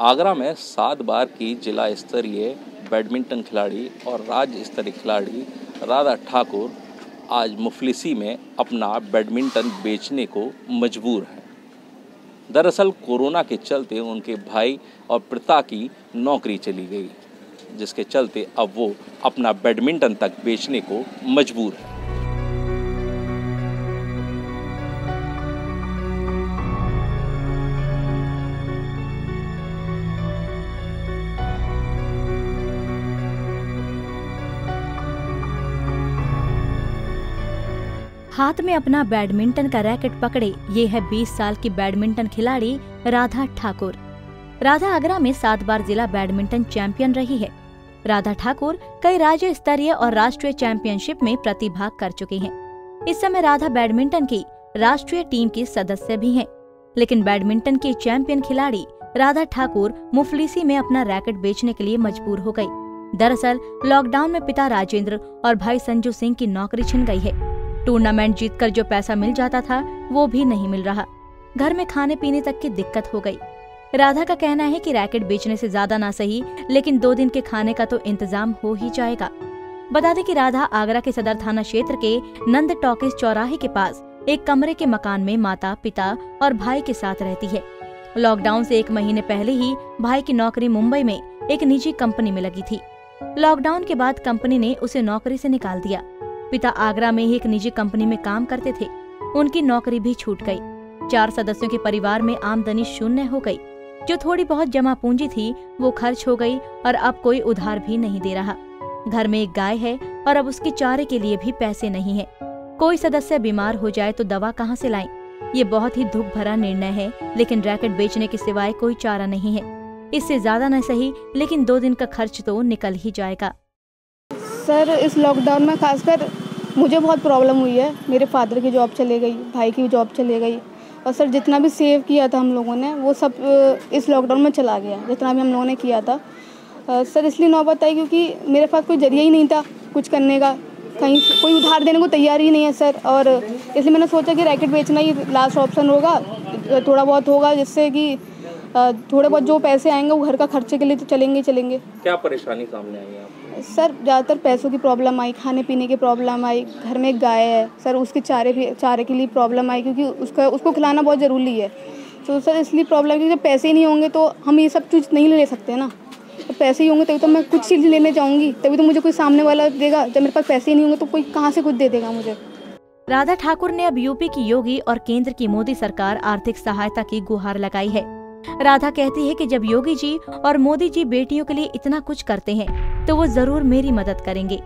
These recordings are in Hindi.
आगरा में 7 बार की जिला स्तरीय बैडमिंटन खिलाड़ी और राज्य स्तरीय खिलाड़ी राधा ठाकुर आज मुफलिसी में अपना बैडमिंटन बेचने को मजबूर हैं। दरअसल कोरोना के चलते उनके भाई और पिता की नौकरी चली गई, जिसके चलते अब वो अपना बैडमिंटन तक बेचने को मजबूर हैं। हाथ में अपना बैडमिंटन का रैकेट पकड़े ये है 20 साल की बैडमिंटन खिलाड़ी राधा ठाकुर। राधा आगरा में 7 बार जिला बैडमिंटन चैंपियन रही है। राधा ठाकुर कई राज्य स्तरीय और राष्ट्रीय चैंपियनशिप में प्रतिभाग कर चुकी हैं। इस समय राधा बैडमिंटन की राष्ट्रीय टीम की सदस्य भी हैं। लेकिन बैडमिंटन की चैंपियन खिलाड़ी राधा ठाकुर मुफलिसी में अपना रैकेट बेचने के लिए मजबूर हो गयी। दरअसल लॉकडाउन में पिता राजेंद्र और भाई संजू सिंह की नौकरी छिन गयी है। टूर्नामेंट जीतकर जो पैसा मिल जाता था वो भी नहीं मिल रहा। घर में खाने पीने तक की दिक्कत हो गई। राधा का कहना है कि रैकेट बेचने से ज्यादा ना सही, लेकिन 2 दिन के खाने का तो इंतजाम हो ही जाएगा। बता दें कि राधा आगरा के सदर थाना क्षेत्र के नंद टॉकीज चौराहे के पास एक कमरे के मकान में माता, पिता और भाई के साथ रहती है। लॉकडाउन से 1 महीने पहले ही भाई की नौकरी मुंबई में एक निजी कंपनी में लगी थी। लॉकडाउन के बाद कंपनी ने उसे नौकरी से निकाल दिया। पिता आगरा में ही एक निजी कंपनी में काम करते थे। उनकी नौकरी भी छूट गई। 4 सदस्यों के परिवार में आमदनी शून्य हो गई। जो थोड़ी बहुत जमा पूंजी थी वो खर्च हो गई और अब कोई उधार भी नहीं दे रहा। घर में एक गाय है और अब उसके चारे के लिए भी पैसे नहीं है। कोई सदस्य बीमार हो जाए तो दवा कहाँ से लाएं? ये बहुत ही दुख भरा निर्णय है, लेकिन रैकेट बेचने के सिवाय कोई चारा नहीं है। इससे ज्यादा न सही, लेकिन 2 दिन का खर्च तो निकल ही जाएगा। सर, इस लॉकडाउन में खासकर मुझे बहुत प्रॉब्लम हुई है। मेरे फादर की जॉब चले गई, भाई की जॉब चले गई और सर जितना भी सेव किया था हम लोगों ने वो सब इस लॉकडाउन में चला गया। जितना भी हम लोगों ने किया था सर इसलिए नौबत आई क्योंकि मेरे पास कोई जरिया ही नहीं था कुछ करने का। कहीं कोई उधार देने को तैयार ही नहीं है सर, और इसलिए मैंने सोचा कि रैकेट बेचना ही लास्ट ऑप्शन होगा। थोड़ा बहुत होगा जिससे कि थोड़े बहुत जो पैसे आएंगे वो घर का खर्चे के लिए तो चलेंगे। क्या परेशानी सामने आई है आपको? सर ज़्यादातर पैसों की प्रॉब्लम आई, खाने पीने की प्रॉब्लम आई। घर में एक गाय है सर, उसके चारे के लिए प्रॉब्लम आई क्योंकि उसको खिलाना बहुत ज़रूरी है। तो सर इसलिए प्रॉब्लम कि जब पैसे ही नहीं होंगे तो हम ये सब चीज़ नहीं ले सकते ना। जब पैसे ही होंगे तभी तो मैं कुछ चीज़ लेने जाऊँगी, तभी तो मुझे कोई सामने वाला देगा। जब मेरे पास पैसे ही नहीं होंगे तो कोई कहाँ से कुछ दे देगा मुझे। राधा ठाकुर ने अब यूपी की योगी और केंद्र की मोदी सरकार आर्थिक सहायता की गुहार लगाई है। राधा कहती है कि जब योगी जी और मोदी जी बेटियों के लिए इतना कुछ करते हैं तो वो जरूर मेरी मदद करेंगे।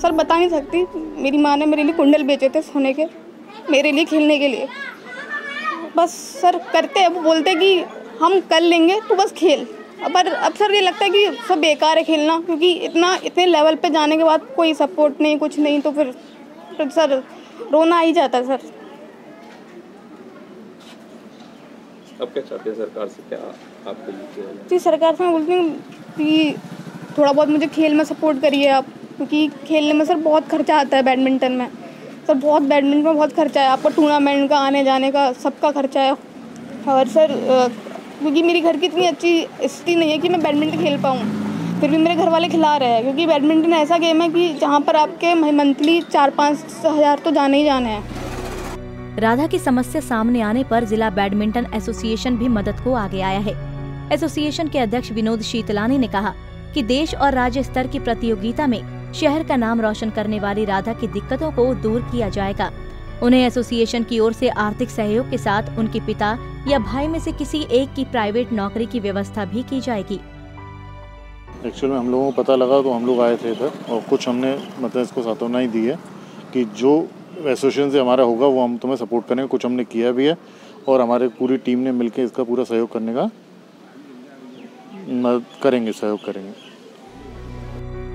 सर बता नहीं सकती, मेरी माँ ने मेरे लिए कुंडल बेचे थे सोने के, मेरे लिए खेलने के लिए। बस सर करते हैं, वो बोलते हैं कि हम कर लेंगे तो बस खेल। पर अब सर ये लगता है कि सब बेकार है खेलना, क्योंकि इतने लेवल पे जाने के बाद कोई सपोर्ट नहीं, कुछ नहीं, तो फिर सर रोना ही जाता है। सर आप क्या चाहते हैं सरकार से? क्या आपको जी सरकार से मैं बोलती हूँ कि थोड़ा बहुत मुझे खेल में सपोर्ट करिए आप, क्योंकि खेलने में सर बहुत खर्चा आता है। बैडमिंटन में सर बहुत खर्चा है, आपका टूर्नामेंट का आने जाने का सबका खर्चा है। और सर क्योंकि मेरी घर की इतनी अच्छी स्थिति नहीं है कि मैं बैडमिंटन खेल पाऊँ, फिर भी मेरे घर वाले खिला रहे हैं। क्योंकि बैडमिंटन ऐसा गेम है कि जहाँ पर आपके मंथली 4-5 हज़ार तो जाने ही जाने हैं। राधा की समस्या सामने आने पर जिला बैडमिंटन एसोसिएशन भी मदद को आगे आया है। एसोसिएशन के अध्यक्ष विनोद शीतलानी ने कहा कि देश और राज्य स्तर की प्रतियोगिता में शहर का नाम रोशन करने वाली राधा की दिक्कतों को दूर किया जाएगा। उन्हें एसोसिएशन की ओर से आर्थिक सहयोग के साथ उनके पिता या भाई में से किसी एक की प्राइवेट नौकरी की व्यवस्था भी की जाएगी। एक्चुअल में हम लोगों को पता लगा तो हम लोग आए थे इधर, और कुछ हमने मतलब इसको सांत्वना ही दी है कि जो एसोसिएशन से हमारा होगा वो हम तुम्हें सपोर्ट करेंगे। कुछ हमने किया भी है और हमारे पूरी टीम ने मिलकर इसका पूरा सहयोग करने का मदद करेंगे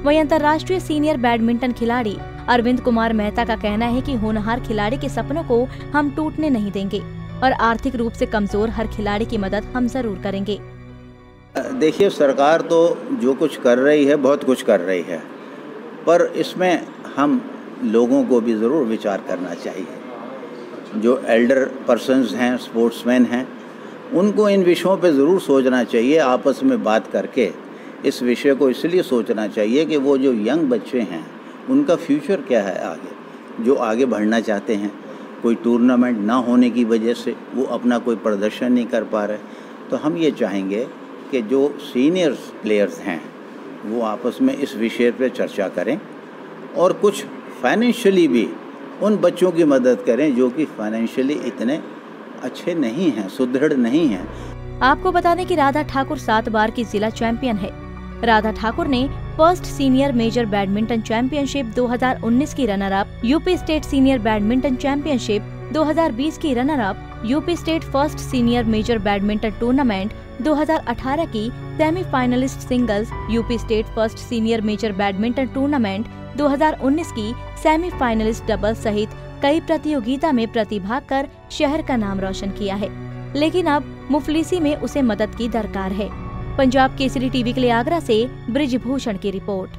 वहीं अंतर्राष्ट्रीय सीनियर बैडमिंटन खिलाड़ी अरविंद कुमार मेहता का कहना है कि होनहार खिलाड़ी के सपनों को हम टूटने नहीं देंगे और आर्थिक रूप से कमजोर हर खिलाड़ी की मदद हम जरूर करेंगे। देखिए सरकार तो जो कुछ कर रही है बहुत कुछ कर रही है, पर इसमें हम लोगों को भी ज़रूर विचार करना चाहिए। जो एल्डर पर्सन्स हैं, स्पोर्ट्समैन हैं, उनको इन विषयों पे ज़रूर सोचना चाहिए, आपस में बात करके इस विषय को इसलिए सोचना चाहिए कि वो जो यंग बच्चे हैं उनका फ्यूचर क्या है आगे, जो आगे बढ़ना चाहते हैं। कोई टूर्नामेंट ना होने की वजह से वो अपना कोई प्रदर्शन नहीं कर पा रहे, तो हम ये चाहेंगे कि जो सीनियर्स प्लेयर्स हैं वो आपस में इस विषय पर चर्चा करें और कुछ फाइनेंशियली भी उन बच्चों की मदद करें जो कि फाइनेंशियली इतने अच्छे नहीं हैं, सुदृढ़ नहीं हैं। आपको बता दें कि राधा ठाकुर 7 बार की जिला चैंपियन है। राधा ठाकुर ने first senior major badminton championship 2019 की runner up, UP state senior badminton championship 2020 की runner up, UP state first senior major badminton tournament 2018 की semifinalist singles, UP state first senior major badminton tournament 2019 की सेमीफाइनलिस्ट डबल सहित कई प्रतियोगिता में प्रतिभाग कर शहर का नाम रोशन किया है। लेकिन अब मुफलिसी में उसे मदद की दरकार है। पंजाब केसरी टीवी के लिए आगरा से ब्रिज भूषण की रिपोर्ट।